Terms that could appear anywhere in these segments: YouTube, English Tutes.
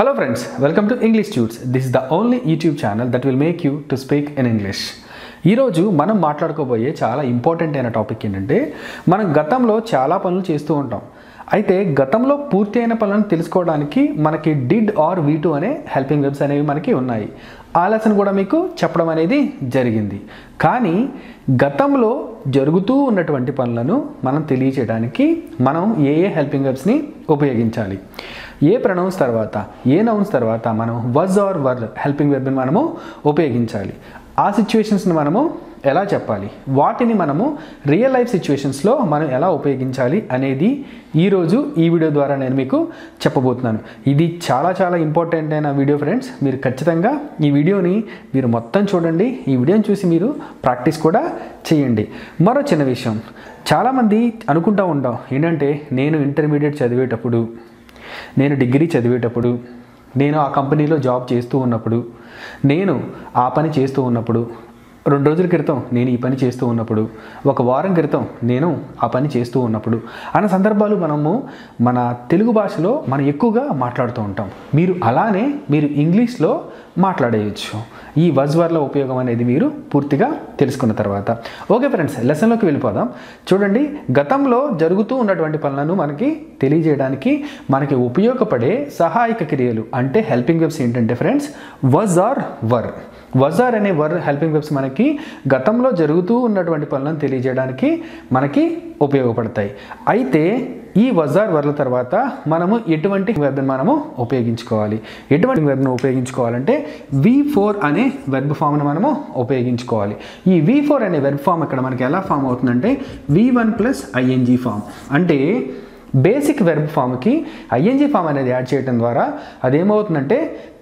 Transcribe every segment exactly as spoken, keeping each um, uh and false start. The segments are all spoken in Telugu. Hello friends, welcome to English Tutes. This is the only YouTube channel that will make you to speak in English. ఈ రోజు మనం మాట్లాడుకోబోయే చాలా ఇంపార్టెంట్ అయిన టాపిక్ ఏంటంటే మనం గతంలో చాలా పనులు చేస్తూ ఉంటాం. అయితే గతంలో పూర్తి అయిన పనులను తెలుసుకోవడానికి మనకి did or V two అనే హెల్పింగ్ వెర్బ్స్ అనేవి మనకి ఉన్నాయి. ఆలసన కూడా మీకు చెప్పడం అనేది జరిగింది. కానీ గతంలో జరుగుతూ ఉన్నటువంటి పనులను మనం తెలియజేయడానికి మనం ఏ ఏ హెల్పింగ్ వెర్బ్స్ ని ఉపయోగించాలి. ఏ ప్రొనౌన్స్ తర్వాత ఏ నౌన్స్ తర్వాత మనం was or were helping verb ని మనము ఉపయోగించాలి. ఆ సిచువేషన్స్ ని మనము ఎలా చెప్పాలి, వాటిని మనము రియల్ లైఫ్ సిచువేషన్స్ లో మనం ఎలా ఉపయోగించాలి అనేది ఈ రోజు ఈ వీడియో ద్వారా నేను మీకు చెప్పబోతున్నాను. ఇది చాలా చాలా ఇంపార్టెంట్ అయిన వీడియో ఫ్రెండ్స్. మీరు ఖచ్చితంగా ఈ వీడియోని మీరు మొత్తం చూడండి. ఈ వీడియోని చూసి మీరు ప్రాక్టీస్ కూడా చేయండి. మరో చిన్న విషయం, చాలా మంది అనుకుంటా ఉంటాం ఏంటంటే నేను ఇంటర్మీడియట్ చదివేటప్పుడు, నేను డిగ్రీ చదివేటప్పుడు, నేను ఆ కంపెనీలో జాబ్ చేస్తూ ఉన్నప్పుడు, నేను ఆ పని చేస్తూ ఉన్నప్పుడు, రెండు రోజుల క్రితం నేను ఈ పని చేస్తూ ఉన్నప్పుడు, ఒక వారం క్రితం నేను ఆ పని చేస్తూ ఉన్నప్పుడు అనే సందర్భాలు మనము మన తెలుగు భాషలో మనం ఎక్కువగా మాట్లాడుతూ ఉంటాం. మీరు అలానే మీరు ఇంగ్లీష్లో మాట్లాడేయచ్చు. ఈ was were ల ఉపయోగం అనేది మీరు పూర్తిగా తెలుసుకున్న తర్వాత. ఓకే ఫ్రెండ్స్, లెసన్లోకి వెళ్ళిపోదాం. చూడండి, గతంలో జరుగుతూ ఉన్నటువంటి పనులను మనకి తెలియజేయడానికి మనకి ఉపయోగపడే సహాయక క్రియలు అంటే హెల్పింగ్ వెర్బ్స్ ఏంటంటే friends was or were. was or అనే were హెల్పింగ్ వెర్బ్స్ మనకి గతంలో జరుగుతూ ఉన్నటువంటి పనులను తెలియజేయడానికి మనకి ఉపయోగపడతాయి. అయితే ఈ was or were తర్వాత మనము ఎటువంటి వెర్బ్ను మనము ఉపయోగించుకోవాలి? ఎటువంటి వెర్బ్ను ఉపయోగించుకోవాలంటే V four అనే వెర్బ్ ఫామ్ను మనము ఉపయోగించుకోవాలి. ఈ V four అనే వెర్బ్ ఫామ్ ఇక్కడ మనకి ఎలా ఫామ్ అవుతుందంటే V one plus I N G form. అంటే బేసిక్ వెర్బ్ ఫామ్కి ఐఎన్జీ ఫామ్ అనేది యాడ్ చేయడం ద్వారా అదేమవుతుందంటే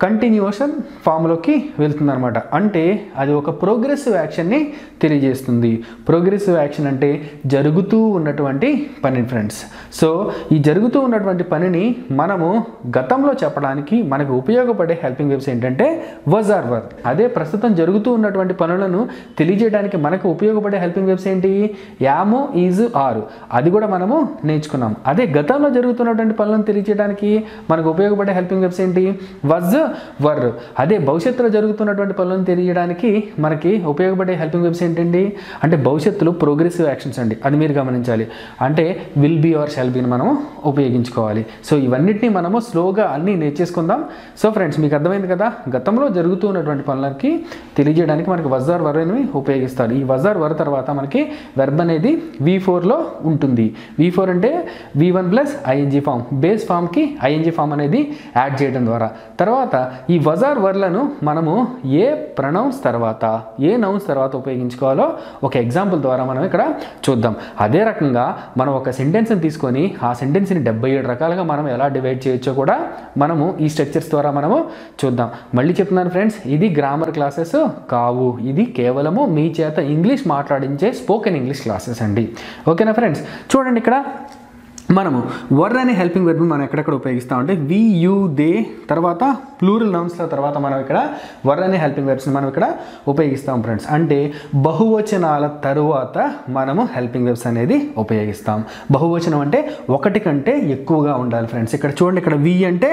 కంటిన్యూషన్ ఫామ్లోకి వెళ్తుందన్నమాట. అంటే అది ఒక ప్రోగ్రెసివ్ యాక్షన్ని తెలియజేస్తుంది. ప్రోగ్రెసివ్ యాక్షన్ అంటే జరుగుతూ ఉన్నటువంటి పని ఫ్రెండ్స్. సో ఈ జరుగుతూ ఉన్నటువంటి పనిని మనము గతంలో చెప్పడానికి మనకు ఉపయోగపడే హెల్పింగ్ వెర్బ్స్ ఏంటంటే was or were. అదే ప్రస్తుతం జరుగుతూ ఉన్నటువంటి పనులను తెలియజేయడానికి మనకు ఉపయోగపడే హెల్పింగ్ వెర్బ్స్ ఏంటి? am, is, are. అది కూడా మనము నేర్చుకున్నాం. అదే గతంలో జరుగుతున్నటువంటి పనులను తెలియజేయడానికి మనకు ఉపయోగపడే హెల్పింగ్ వెర్బ్స్ ఏంటి? was were. అదే భవిష్యత్తులో జరుగుతున్నటువంటి పనులను తెలియజేయడానికి మనకి ఉపయోగపడే హెల్పింగ్ వెర్బ్స్ ఏంటండి అంటే భవిష్యత్తులో ప్రోగ్రెసివ్ యాక్షన్స్ అండి. అది మీరు గమనించాలి. అంటే విల్ బి ఆర్ షాల్ బిని మనము ఉపయోగించుకోవాలి. సో ఇవన్నిటిని మనము స్లోగా అన్నీ నేర్చేసుకుందాం. సో ఫ్రెండ్స్, మీకు అర్థమైంది కదా, గతంలో జరుగుతూ ఉన్నటువంటి పనులకి తెలియజేయడానికి మనకి was or were అనేవి ఉపయోగిస్తారు. ఈ was or were తర్వాత మనకి వెర్బ్ అనేది V four లో ఉంటుంది. V four అంటే V one plus ING form. Base ఫామ్కి ఐఎన్జీ ఫామ్ అనేది యాడ్ చేయడం ద్వారా తర్వాత ఈ was or were లను మనము ఏ ప్రొనౌన్స్ తర్వాత ఏ నౌన్స్ తర్వాత ఉపయోగించుకోవాలో ఒక ఎగ్జాంపుల్ ద్వారా మనం ఇక్కడ చూద్దాం. అదే రకంగా మనం ఒక సెంటెన్స్ని తీసుకొని ఆ సెంటెన్స్ని డెబ్బై ఏడు రకాలుగా మనం ఎలా డివైడ్ చేయొచ్చో కూడా మనము ఈ స్ట్రక్చర్స్ ద్వారా మనము చూద్దాం. మళ్ళీ చెప్తున్నాను ఫ్రెండ్స్, ఇది గ్రామర్ క్లాసెస్ కావు. ఇది కేవలము మీ చేత ఇంగ్లీష్ మాట్లాడించే స్పోకెన్ ఇంగ్లీష్ క్లాసెస్ అండి. ఓకేనా ఫ్రెండ్స్? చూడండి, ఇక్కడ మనము were అనే హెల్పింగ్ వెర్బ్ మనం ఎక్కడెక్కడ ఉపయోగిస్తాం అంటే వి యూ దే తర్వాత ప్లూరల్ నౌన్స్ల తర్వాత మనం ఇక్కడ were అనే హెల్పింగ్ వెర్బ్స్ని మనం ఇక్కడ ఉపయోగిస్తాం ఫ్రెండ్స్. అంటే బహువచనాల తరువాత మనము హెల్పింగ్ వెర్బ్స్ అనేది ఉపయోగిస్తాం. బహువచనం అంటే ఒకటి కంటే ఎక్కువగా ఉండాలి ఫ్రెండ్స్. ఇక్కడ చూడండి, ఇక్కడ వి అంటే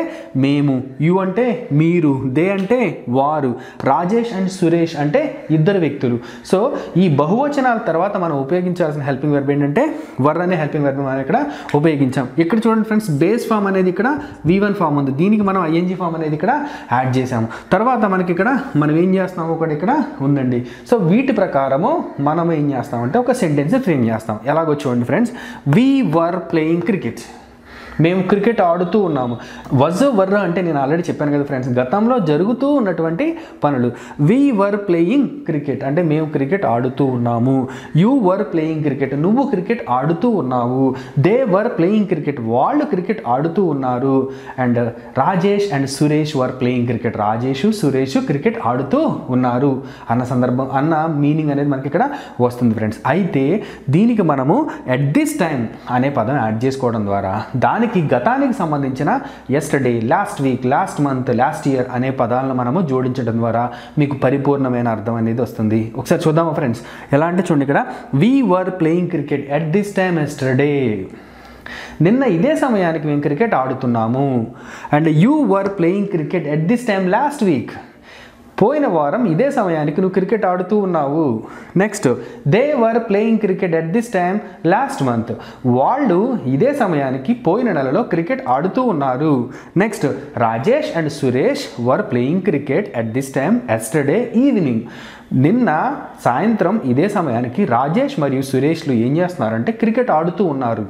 మేము, యు అంటే మీరు, దే అంటే వారు, రాజేష్ అండ్ సురేష్ అంటే ఇద్దరు వ్యక్తులు. సో ఈ బహువచనాల తర్వాత మనం ఉపయోగించాల్సిన హెల్పింగ్ వెర్బ్ ఏంటంటే were అనే హెల్పింగ్ వెర్బ్ మనం ఇక్కడ ఉపయోగించాం. ఇక్కడ చూడండి ఫ్రెండ్స్, బేస్ ఫామ్ అనేది ఇక్కడ V one ఫామ్ ఉంది. దీనికి మనం ఐఎన్జీ ఫామ్ అనేది ఇక్కడ యాడ్ చేసాము. తర్వాత మనకి ఇక్కడ మనం ఏం చేస్తాము ఒకటి ఇక్కడ ఉందండి. సో వీటి ప్రకారము మనం ఏం చేస్తామంటే ఒక సెంటెన్స్ ఫ్రేమ్ చేస్తాం. ఎలాగో చూడండి friends, we were playing cricket. మేము క్రికెట్ ఆడుతూ ఉన్నాము. was were అంటే నేను ఆల్రెడీ చెప్పాను కదా ఫ్రెండ్స్, గతంలో జరుగుతూ ఉన్నటువంటి పనులు. we were playing cricket అంటే మేము క్రికెట్ ఆడుతూ ఉన్నాము. you were playing cricket నువ్వు క్రికెట్ ఆడుతూ ఉన్నావు. they were playing cricket వాళ్ళు క్రికెట్ ఆడుతూ ఉన్నారు. and Rajesh and Suresh were playing cricket Rajesh Suresh cricket ఆడుతూ ఉన్నారు అన్న సందర్భం అన్న మీనింగ్ అనేది మనకి ఇక్కడ వస్తుంది ఫ్రెండ్స్. అయితే దీనికి మనము at this time అనే పదం యాడ్ చేసుకోవడం ద్వారా దాని గతానికి సంబంధించిన yesterday, last week, last month, last year అనే పదాలను మనము జోడించడం ద్వారా మీకు పరిపూర్ణమైన అర్థం అనేది వస్తుంది. ఒకసారి చూద్దామా ఫ్రెండ్స్ ఎలా అంటే చూడండి, ఇక్కడ we were playing cricket at this time yesterday. నిన్న ఇదే సమయానికి మేము క్రికెట్ ఆడుతున్నాము. And you were playing cricket at this time last week. పోయిన వారం ఇదే సమయానికి నువ్వు క్రికెట్ ఆడుతూ ఉన్నావు. Next, they were playing cricket at this time last month. వాళ్ళు ఇదే సమయానికి పోయిన నెలలో క్రికెట్ ఆడుతూ ఉన్నారు. Next, Rajesh and Suresh were playing cricket at this time yesterday evening. నిన్న సాయంత్రం ఇదే సమయానికి రాజేష్ మరియు సురేష్లు ఏం చేస్తున్నారంటే క్రికెట్ ఆడుతూ ఉన్నారు.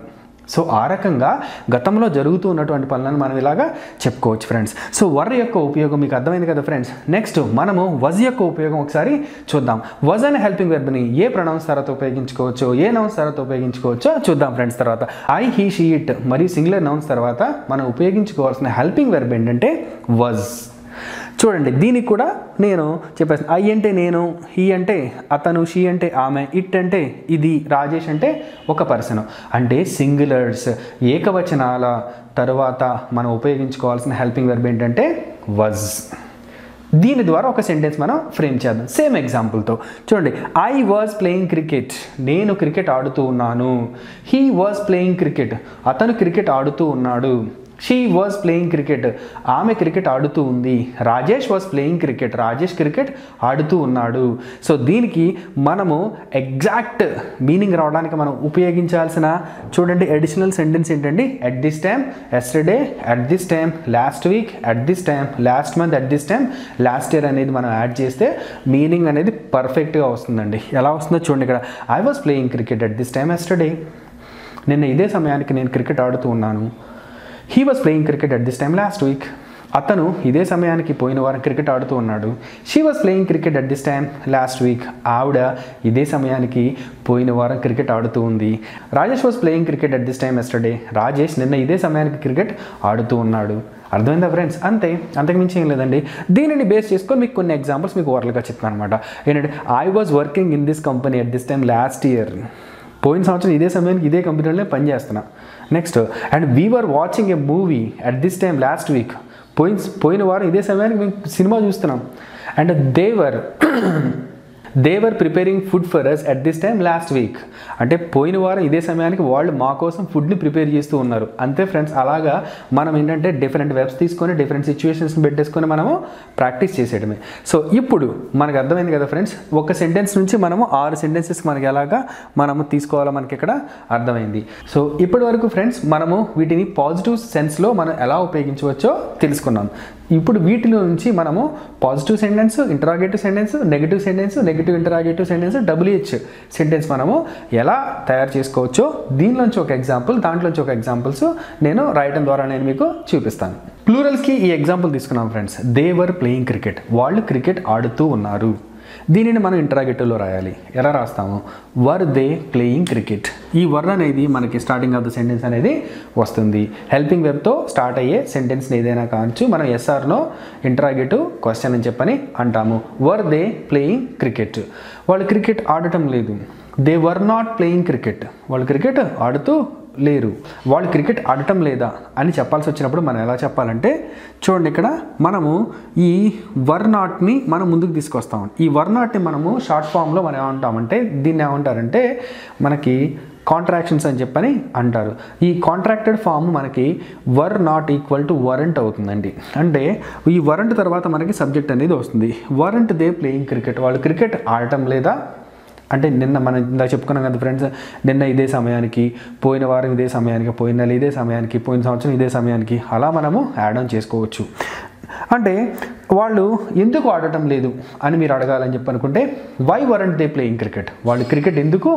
సో ఆ రకంగా గతంలో జరుగుతూ ఉన్నటువంటి పనులను మనం ఇలాగా చెప్పుకోవచ్చు ఫ్రెండ్స్. సో వర్ యొక్క ఉపయోగం మీకు అర్థమైంది కదా ఫ్రెండ్స్. నెక్స్ట్ మనము వజ్ యొక్క ఉపయోగం ఒకసారి చూద్దాం. వజ్ అనే హెల్పింగ్ వెర్బ్ని ఏ ప్రొనౌన్స్ తర్వాత ఉపయోగించుకోవచ్చు, ఏ నౌన్స్ తర్వాత ఉపయోగించుకోవచ్చు చూద్దాం ఫ్రెండ్స్. తర్వాత ఐ, హీ, షీ, ఇట్ మరియు సింగులర్ నౌన్స్ తర్వాత మనం ఉపయోగించుకోవాల్సిన హెల్పింగ్ వెర్బ్ ఏంటంటే వజ్. చూడండి, దీనికి కూడా నేను చెప్పేస్తాను. ఐ అంటే నేను, హీ అంటే అతను, షీ అంటే ఆమె, ఇట్ అంటే ఇది, రాజేష్ అంటే ఒక పర్సన్. అంటే సింగులర్స్ ఏకవచనాల తర్వాత మనం ఉపయోగించుకోవాల్సిన హెల్పింగ్ వెర్బ్ ఏంటంటే వజ్. దీని ద్వారా ఒక సెంటెన్స్ మనం ఫ్రేమ్ చేద్దాం సేమ్ ఎగ్జాంపుల్తో. చూడండి, ఐ వాజ్ ప్లేయింగ్ క్రికెట్, నేను క్రికెట్ ఆడుతూ ఉన్నాను. హీ వాజ్ ప్లేయింగ్ క్రికెట్, అతను క్రికెట్ ఆడుతూ ఉన్నాడు. షీ వాజ్ ప్లేయింగ్ క్రికెట్, ఆమె క్రికెట్ ఆడుతూ ఉంది. Rajesh was playing cricket, Rajesh cricket ఆడుతూ ఉన్నాడు. సో దీనికి మనము ఎగ్జాక్ట్ మీనింగ్ రావడానికి మనం ఉపయోగించాల్సిన చూడండి అడిషనల్ సెంటెన్స్ ఏంటండి, at this time yesterday, at this time last week, at this time last month, at this time last year అనేది మనం యాడ్ చేస్తే మీనింగ్ అనేది పర్ఫెక్ట్గా వస్తుందండి. ఎలా వస్తుందో చూడండి. ఇక్కడ I was playing cricket at this time yesterday. నిన్న ఇదే సమయానికి నేను క్రికెట్ ఆడుతూ ఉన్నాను. He was playing cricket at this time last week. అతను ఇదే సమయానికి పోయిన వారం క్రికెట్ ఆడుతూ ఉన్నాడు. She was playing cricket at this time last week. ఆవిడ ఇదే సమయానికి పోయిన వారం క్రికెట్ ఆడుతూ ఉంది. Rajesh was playing cricket at this time yesterday. Rajesh నిన్న ఇదే సమయానికి క్రికెట్ ఆడుతూ ఉన్నాడు. అర్థమైందా ఫ్రెండ్స్? అంతే, అంతకుమించి ఏం లేదండి. దీనిని బేస్ చేసుకొని మీకు కొన్ని ఎగ్జాంపుల్స్ మీకు ఓరల్గా చెప్తాను అనమాట. ఏంటంటే I was working in this company at this time last year. పోయిన సంవత్సరం ఇదే సమయానికి ఇదే కంపెనీలోనే పనిచేస్తున్నా. Next, and we were watching a movie at this time last week. పోయిన పోయిన వారం ఇదే సమయానికి మేము సినిమా చూస్తున్నాం. And they were they were preparing food for us at this time last week. అంటే పోయిన వారం ఇదే సమయానికి వాళ్ళు మా కోసం ఫుడ్ని ప్రిపేర్ చేస్తూ ఉన్నారు. అంతే ఫ్రెండ్స్, అలాగా మనం ఏంటంటే డిఫరెంట్ వెబ్స్ తీసుకొని డిఫరెంట్ సిచ్యువేషన్స్ని పెట్టేసుకొని మనము ప్రాక్టీస్ చేసేయడమే. సో ఇప్పుడు మనకు అర్థమైంది కదా ఫ్రెండ్స్, ఒక సెంటెన్స్ నుంచి మనము ఆరు సెంటెన్సెస్ మనకి ఎలాగా మనము తీసుకోవాలో మనకి ఇక్కడ అర్థమైంది. సో ఇప్పటి వరకు ఫ్రెండ్స్ మనము వీటిని పాజిటివ్ సెన్స్లో మనం ఎలా ఉపయోగించవచ్చో తెలుసుకున్నాం. ఇప్పుడు వీటిలో నుంచి మనము positive sentence, interrogative sentence, negative sentence, negative interrogative sentence, WH sentence మనము ఎలా తయారు చేసుకోవచ్చో దీనిలోంచి ఒక ఎగ్జాంపుల్, దాంట్లోంచి ఒక ఎగ్జాంపుల్స్ నేను రాయడం ద్వారా నేను మీకు చూపిస్తాను. ప్లూరల్స్కి ఈ ఎగ్జాంపుల్ తీసుకున్నాం friends. They were playing cricket, వాళ్ళు క్రికెట్ ఆడుతూ ఉన్నారు. దీనిని మనం ఇంటరాగేటివ్లో రాయాలి. ఎలా రాస్తాము? Were they playing cricket. ఈ వర్ అనేది మనకి స్టార్టింగ్ ఆఫ్ ద సెంటెన్స్ అనేది వస్తుంది. హెల్పింగ్ వెబ్తో స్టార్ట్ అయ్యే సెంటెన్స్ని ఏదైనా కావచ్చు మనం ఎస్ఆర్నో ఇంటరాగేటివ్ క్వశ్చన్ అని చెప్పని అంటాము. వర్ దే ప్లేయింగ్ క్రికెట్, వాళ్ళు క్రికెట్ ఆడటం లేదు. They were not playing cricket, వాళ్ళు క్రికెట్ ఆడుతూ లేరు. వాళ్ళు క్రికెట్ ఆడటం లేదా అని చెప్పాల్సి వచ్చినప్పుడు మనం ఎలా చెప్పాలంటే చూడండి, ఇక్కడ మనము ఈ వర్ నాట్ని మనం ముందుకు తీసుకొస్తాం. ఈ వర్ నాట్ని మనము షార్ట్ ఫామ్లో మనం ఏమంటామంటే దీన్ని ఏమంటారంటే మనకి కాంట్రాక్షన్స్ అని చెప్పని అంటారు. ఈ కాంట్రాక్టెడ్ ఫామ్ మనకి were not equal to weren't అవుతుందండి. అంటే ఈ వరంట్ తర్వాత మనకి సబ్జెక్ట్ అనేది వస్తుంది. వరంట్ దే ప్లేయింగ్ క్రికెట్, వాళ్ళు క్రికెట్ ఆడటం లేదా. అంటే నిన్న మనం ఇందాక చెప్పుకున్నాం కదా ఫ్రెండ్స్, నిన్న ఇదే సమయానికి, పోయిన వారం ఇదే సమయానికి, పోయిన నెల ఇదే సమయానికి, పోయిన సంవత్సరం ఇదే సమయానికి, అలా మనము యాడ్ ఆన్ చేసుకోవచ్చు. అంటే వాళ్ళు ఎందుకు ఆడటం లేదు అని మీరు అడగాలని చెప్పి అనుకుంటే why weren't they playing cricket, వాళ్ళు క్రికెట్ ఎందుకు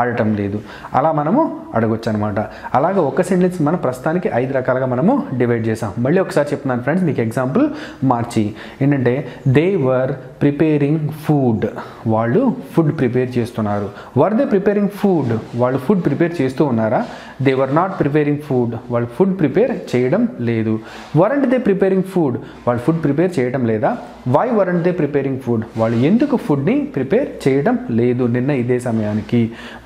ఆడటం లేదు, అలా మనము అడగొచ్చు అనమాట. అలాగే ఒక సెంటెన్స్ మనం ప్రస్తుతానికి ఐదు రకాలుగా మనము డివైడ్ చేసాం. మళ్ళీ ఒకసారి చెప్తున్నాను ఫ్రెండ్స్ మీకు ఎగ్జాంపుల్ మార్చి ఏంటంటే దే వర్ ప్రిపేరింగ్ ఫుడ్, వాళ్ళు ఫుడ్ ప్రిపేర్ చేస్తున్నారు. వర్ దే ప్రిపేరింగ్ ఫుడ్, వాళ్ళు ఫుడ్ ప్రిపేర్ చేస్తూ ఉన్నారా. They were not preparing food, వాళ్ళు ఫుడ్ ప్రిపేర్ చేయడం లేదు. వరంట్ దే ప్రిపేరింగ్ ఫుడ్, వాళ్ళు ఫుడ్ ప్రిపేర్ చేయడం లేదా. Why weren't they preparing food, వాళ్ళు ఎందుకు ఫుడ్ని ప్రిపేర్ చేయడం లేదు నిన్న ఇదే సమయానికి.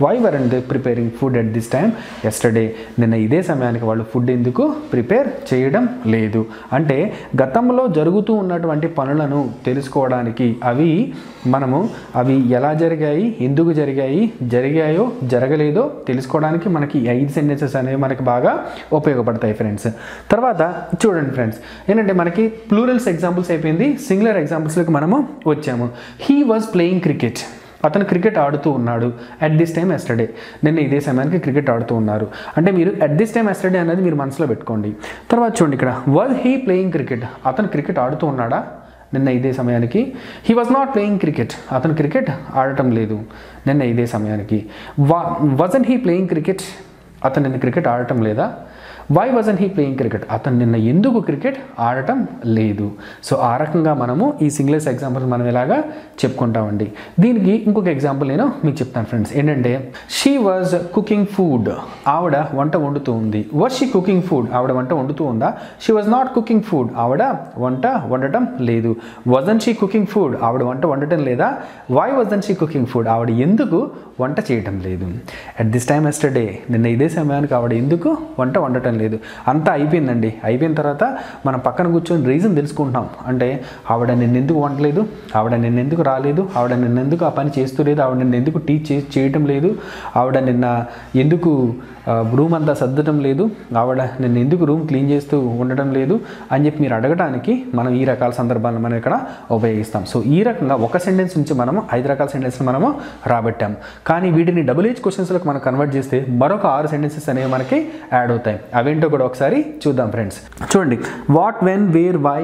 Why weren't they preparing food at this time yesterday, నిన్న ఇదే సమయానికి వాళ్ళు ఫుడ్ ఎందుకు ప్రిపేర్ చేయడం లేదు. అంటే గతంలో జరుగుతూ ఉన్నటువంటి పనులను తెలుసుకోవడానికి అవి మనము అవి ఎలా జరిగాయి, ఎందుకు జరిగాయి, జరిగాయో జరగలేదో తెలుసుకోవడానికి మనకి ఐదు sentences అనేవి మనకి బాగా ఉపయోగపడతాయి ఫ్రెండ్స్. తర్వాత చూడండి ఫ్రెండ్స్, ఏంటంటే మనకి ప్లూరల్స్ ఎగ్జాంపుల్స్ అయిపోయింది, సింగులర్ ఎగ్జాంపుల్స్ లకు మనము వచ్చాము. హీ వాజ్ ప్లేయింగ్ క్రికెట్, అతను క్రికెట్ ఆడుతూ ఉన్నాడు. అట్ దిస్ టైం ఎస్టర్డే, నిన్న ఇదే సమయానికి క్రికెట్ ఆడుతూ ఉన్నారు అంటే మీరు అట్ దిస్ టైం ఎస్టర్డే అనేది మీరు మనసులో పెట్టుకోండి. తర్వాత చూడండి ఇక్కడ, వాజ్ హీ ప్లేయింగ్ క్రికెట్, అతను క్రికెట్ ఆడుతూ ఉన్నాడా నిన్న ఇదే సమయానికి? He was not playing cricket, అతను క్రికెట్ ఆడటం లేదు నిన్న ఇదే సమయానికి. వా వాజంట్ హీ ప్లేయింగ్ క్రికెట్, అతను నిన్న క్రికెట్ ఆడటం లేదా? Why wasn't he playing cricket, అతను నిన్న ఎందుకు క్రికెట్ ఆడటం లేదు? సో ఆ రకంగా మనము ఈ సింగిల్స్ ఎగ్జాంపుల్స్ మనం ఇలాగా చెప్పుకుంటామండి. దీనికి ఇంకొక ఎగ్జాంపుల్ నేను మీకు చెప్తాను ఫ్రెండ్స్. ఏంటంటే షీ వాజ్ కుకింగ్ ఫుడ్, ఆవిడ వంట వండుతూ ఉంది. వాజ్ షీ కుకింగ్ ఫుడ్, ఆవిడ వంట వండుతూ ఉందా? She was not cooking food, ఆవిడ వంట వండటం లేదు. వాజంట్ షీ కుకింగ్ ఫుడ్, ఆవిడ వంట వండటం లేదా? Why wasn't she cooking food, ఆవిడ ఎందుకు వంట చేయటం లేదు? అట్ దిస్ టైం ఎస్టర్డే, నిన్న ఇదే సమయానికి ఆవిడ ఎందుకు వంట వండటం లేదు? అంతా అయిపోయిందండి. అయిపోయిన తర్వాత మనం పక్కన కూర్చొని రీజన్ తెలుసుకుంటాం. అంటే ఆవిడ నిన్నెందుకు వండలేదు, ఆవిడ నిన్నెందుకు రాలేదు, ఆవిడ నిన్నెందుకు ఆ పని చేస్తూ లేదు, ఆవిడ నిన్నెందుకు టీచ్ చేయటం లేదు, ఆవిడ నిన్న ఎందుకు రూమ్ అంతా సర్దటం లేదు, ఆవిడ నిన్న ఎందుకు రూమ్ క్లీన్ చేస్తూ ఉండటం లేదు అని చెప్పి మీరు అడగడానికి మనం ఈ రకాల సందర్భాలను మనం ఇక్కడ ఉపయోగిస్తాం. సో ఈ రకంగా ఒక సెంటెన్స్ నుంచి మనము ఐదు రకాల సెంటెన్స్ని మనము రాబట్టాం. కానీ వీటిని డబుల్ హెచ్ క్వశ్చన్స్లకు మనం కన్వర్ట్ చేస్తే మరొక ఆరు సెంటెన్సెస్ అనేవి మనకి యాడ్ అవుతాయి. అవేంటో కూడా ఒకసారి చూద్దాం ఫ్రెండ్స్. చూడండి, what, when, where, why,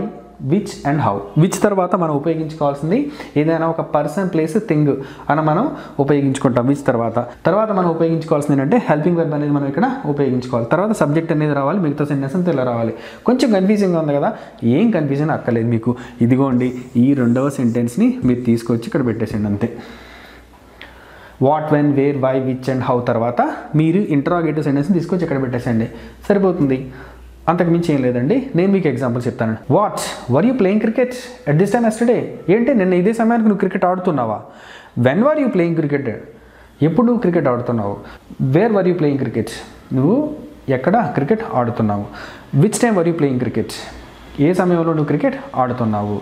which and how. Which తర్వాత మనం ఉపయోగించుకోవాల్సింది ఏదైనా ఒక పర్సన్, ప్లేస్, థింగ్ అని మనం ఉపయోగించుకుంటాం. విచ్ తర్వాత తర్వాత మనం ఉపయోగించుకోవాల్సింది ఏంటంటే హెల్పింగ్ వెర్బ్ అనేది మనం ఇక్కడ ఉపయోగించుకోవాలి. తర్వాత సబ్జెక్ట్ అనేది రావాలి, మిగతా సెంటెన్స్ అంతా ఇలా రావాలి. కొంచెం కన్ఫ్యూజింగ్గా ఉంది కదా, ఏం కన్ఫ్యూజన్ అక్కర్లేదు మీకు. ఇదిగోండి ఈ రెండవ సెంటెన్స్ని మీరు తీసుకొచ్చి ఇక్కడ పెట్టేసండి అంతే. What, when, where, why, which and how తర్వాత మీరు ఇంటరాగేటివ్ సెంటెన్స్ని తీసుకొచ్చి ఇక్కడ పెట్టేసండి, సరిపోతుంది. అంతకుమించి ఏం లేదండి. నేను మీకు ఎగ్జాంపుల్ చెప్తాను. What were you playing cricket at this time yesterday, ఏంటి నిన్న ఇదే సమయానికి నువ్వు క్రికెట్ ఆడుతున్నావా? When were you playing cricket, ఎప్పుడు నువ్వు క్రికెట్ ఆడుతున్నావు? Where were you playing cricket, నువ్వు ఎక్కడ క్రికెట్ ఆడుతున్నావు? Which time were you playing cricket, ఏ సమయంలో నువ్వు క్రికెట్ ఆడుతున్నావు?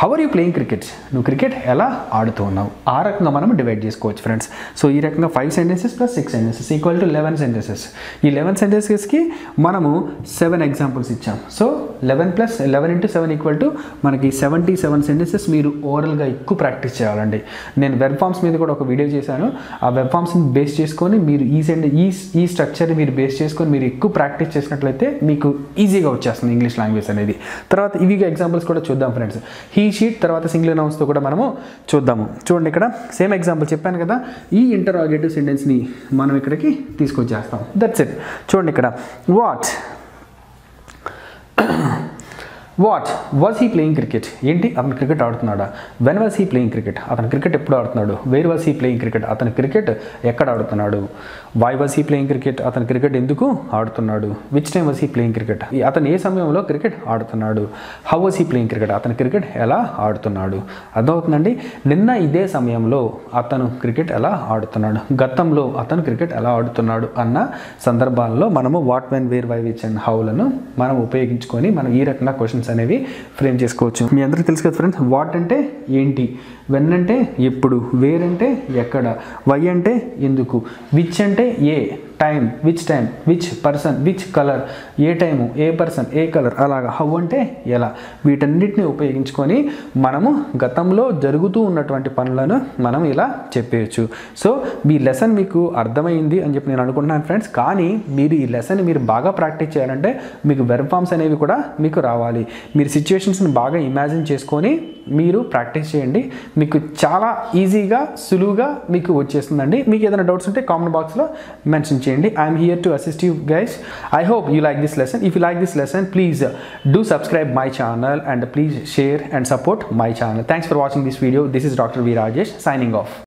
How are you playing cricket, నువ్వు క్రికెట్ ఎలా ఆడుతూ ఉన్నావు? ఆ రకంగా మనం డివైడ్ చేసుకోవచ్చు ఫ్రెండ్స్. సో ఈ రకంగా five sentences plus six sentences equal to eleven sentences. ఈ లెవెన్ సెంటెన్సెస్కి మనము సెవెన్ ఎగ్జాంపుల్స్ ఇచ్చాం. So eleven plus eleven into seven equal to మనకి సెవెంటీ సెవెన్ సెంటెన్సెస్ మీరు ఓవరల్గా ఎక్కువ ప్రాక్టీస్ చేయాలండి. నేను వెబ్ ఫామ్స్ మీద కూడా ఒక వీడియో చేశాను. ఆ వెబ్ ఫామ్స్ని బేస్ చేసుకొని మీరు ఈ సెంట ఈ ఈ స్ట్రక్చర్ని మీరు బేస్ చేసుకొని మీరు ఎక్కువ ప్రాక్టీస్ చేసినట్లయితే మీకు ఈజీగా వచ్చేస్తుంది ఇంగ్లీష్ లాంగ్వేజ్ అనేది. తర్వాత ఇవి ఎగ్జాంపుల్స్ కూడా చూద్దాం ఫ్రెండ్స్. ఈ షీట్ తర్వాత సింగులర్ నౌన్స్తో కూడా మనము చూద్దాము. చూడండి ఇక్కడ సేమ్ ఎగ్జాంపుల్ చెప్పాను కదా, ఈ ఇంటరాగేటివ్ సెంటెన్స్ని మనం ఇక్కడికి తీసుకొచ్చేస్తాం. That's it. చూడండి ఇక్కడ, what what was he playing cricket, ఏంటి అతను క్రికెట్ ఆడుతున్నాడా? When was he playing cricket, అతను క్రికెట్ ఎప్పుడు ఆడుతున్నాడు? Where was he playing cricket, అతను క్రికెట్ ఎక్కడ ఆడుతున్నాడు? Why was he playing cricket, అతను క్రికెట్ ఎందుకు ఆడుతున్నాడు? Which time was he playing cricket, అతను ఏ సమయంలో క్రికెట్ ఆడుతున్నాడు? How was he playing cricket, అతను క్రికెట్ ఎలా ఆడుతున్నాడు? అర్థమవుతుందండి. నిన్న ఇదే సమయంలో అతను క్రికెట్ ఎలా ఆడుతున్నాడు, గతంలో అతను క్రికెట్ ఎలా ఆడుతున్నాడు అన్న సందర్భాల్లో మనము what, when, where, why, which and హౌలను మనం ఉపయోగించుకొని మనం ఈ రకంగా క్వశ్చన్స్ అనేవి ఫ్రేమ్ చేసుకోవచ్చు. మీ అందరికీ తెలుసు కదా ఫ్రెండ్స్, వాట్ అంటే ఏంటి, వెన్ అంటే ఎప్పుడు, వేర్ అంటే ఎక్కడ, వై అంటే ఎందుకు, విచ్ అంటే ఏ time, which time, which person, which colour, ఏ టైము, ఏ పర్సన్, ఏ కలర్, అలాగా హౌ అంటే ఎలా. వీటన్నిటిని ఉపయోగించుకొని మనము గతంలో జరుగుతూ ఉన్నటువంటి పనులను మనం ఇలా చెప్పేయచ్చు. సో మీ లెసన్ మీకు అర్థమైంది అని చెప్పి నేను అనుకుంటున్నాను ఫ్రెండ్స్. కానీ మీరు ఈ లెసన్ మీరు బాగా ప్రాక్టీస్ చేయాలంటే మీకు వెర్బ్ ఫామ్స్ అనేవి కూడా మీకు రావాలి. మీరు సిచ్యువేషన్స్ని బాగా ఇమాజిన్ చేసుకొని మీరు ప్రాక్టీస్ చేయండి. మీకు చాలా ఈజీగా సులువుగా మీకు వచ్చేస్తుందండి. మీకు ఏదైనా డౌట్స్ ఉంటే కామెంట్ బాక్స్లో మెన్షన్ చేయండి. I'm here to assist you guys. I hope you like this lesson. If you like this lesson please do subscribe my channel and please share and support my channel. Thanks for watching this video. This is doctor V Rajesh signing of.